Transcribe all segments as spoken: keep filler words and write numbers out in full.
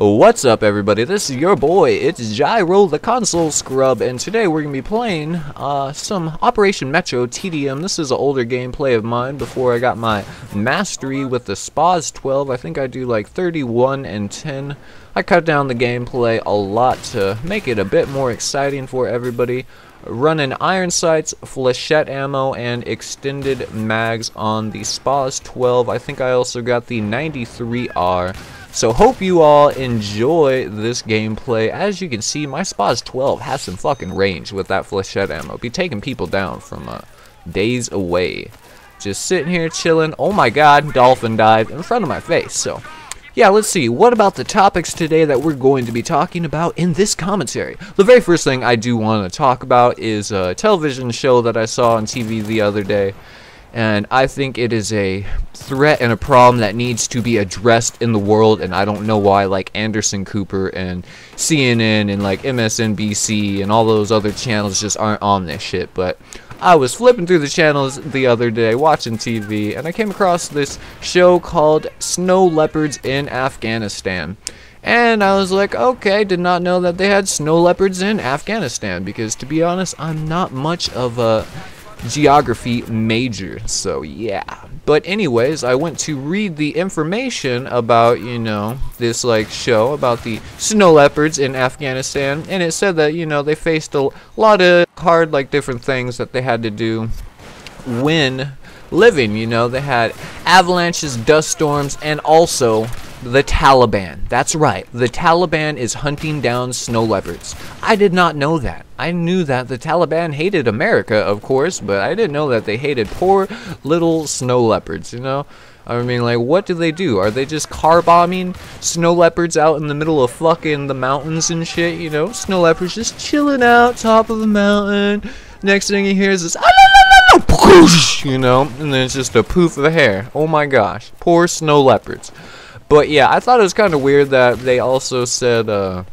What's up, everybody? This is your boy, it's Jyro the console scrub, and today we're gonna be playing uh, some Operation Metro T D M. This is an older gameplay of mine before I got my mastery with the SPAS twelve. I think I do like thirty-one and ten. I cut down the gameplay a lot to make it a bit more exciting for everybody. Running iron sights, flechette ammo, and extended mags on the SPAS twelve. I think I also got the ninety-three R. So hope you all enjoy this gameplay. As you can see, my SPAS twelve has some fucking range with that flechette ammo. Be taking people down from uh, days away. Just sitting here chilling. Oh my god, dolphin dived in front of my face. So yeah, let's see, what about the topics today that we're going to be talking about in this commentary? The very first thing I do want to talk about is a television show that I saw on T V the other day, and I think it is a threat and a problem that needs to be addressed in the world, and I don't know why, like, Anderson Cooper and C N N and, like, M S N B C and all those other channels just aren't on this shit, but I was flipping through the channels the other day, watching T V, and I came across this show called Snow Leopards in Afghanistan. And I was like, okay, did not know that they had snow leopards in Afghanistan, because to be honest, I'm not much of a geography major, so yeah. But anyways, I went to read the information about, you know, this, like, show about the snow leopards in Afghanistan, and it said that, you know, they faced a lot of hard, like, different things that they had to do when living. You know, they had avalanches, dust storms, and also the Taliban. That's right, the Taliban is hunting down snow leopards. I did not know that. I knew that the Taliban hated America, of course, but I didn't know that they hated poor little snow leopards, you know? I mean, like, what do they do? Are they just car bombing snow leopards out in the middle of fucking the mountains and shit, you know? Snow leopards just chilling out, top of the mountain. Next thing you hear is this, you know? And then it's just a poof of hair. Oh my gosh, poor snow leopards. But yeah, I thought it was kind of weird that they also said uh,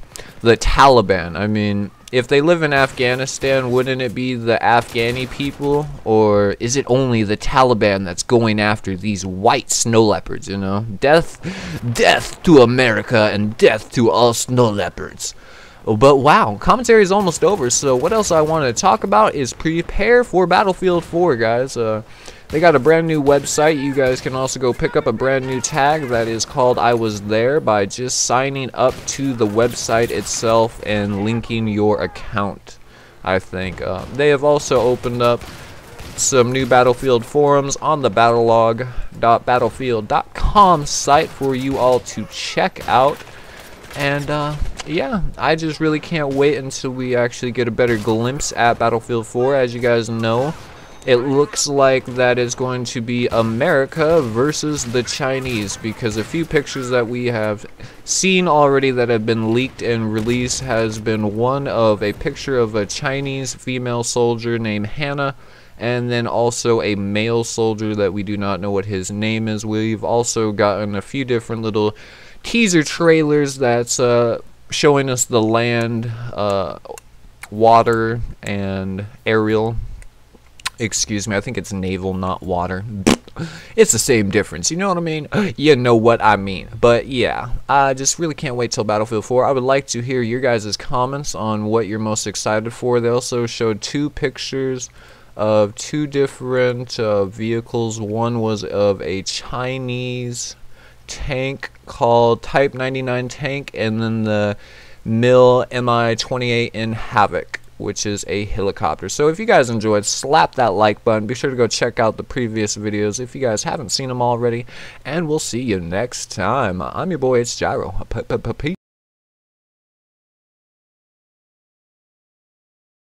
the Taliban. I mean, if they live in Afghanistan, wouldn't it be the Afghani people? Or is it only the Taliban that's going after these white snow leopards, you know? Death, death to America and death to all snow leopards. But wow, commentary is almost over, so what else I want to talk about is prepare for Battlefield four, guys. Uh, they got a brand new website. You guys can also go pick up a brand new tag that is called I Was There by just signing up to the website itself and linking your account, I think. Uh, they have also opened up some new Battlefield forums on the battlelog dot battlefield dot com site for you all to check out. And uh, yeah, I just really can't wait until we actually get a better glimpse at Battlefield four. As you guys know, it looks like that is going to be America versus the Chinese, because a few pictures that we have seen already that have been leaked and released has been one of a picture of a Chinese female soldier named Hannah, and then also a male soldier that we do not know what his name is. We've also gotten a few different little teaser trailers that's uh, showing us the land, uh, water, and aerial. Excuse me, I think it's naval, not water. It's the same difference, you know what I mean? You know what I mean. But yeah, I just really can't wait till Battlefield four. I would like to hear your guys' comments on what you're most excited for. They also showed two pictures of two different uh, vehicles. One was of a Chinese tank called Type ninety-nine Tank, and then the Mil M I twenty-eight in Havoc, which is a helicopter. So if you guys enjoyed, slap that like button. Be sure to go check out the previous videos if you guys haven't seen them already, and we'll see you next time. I'm your boy, it's Jyro. P-p-p-peace.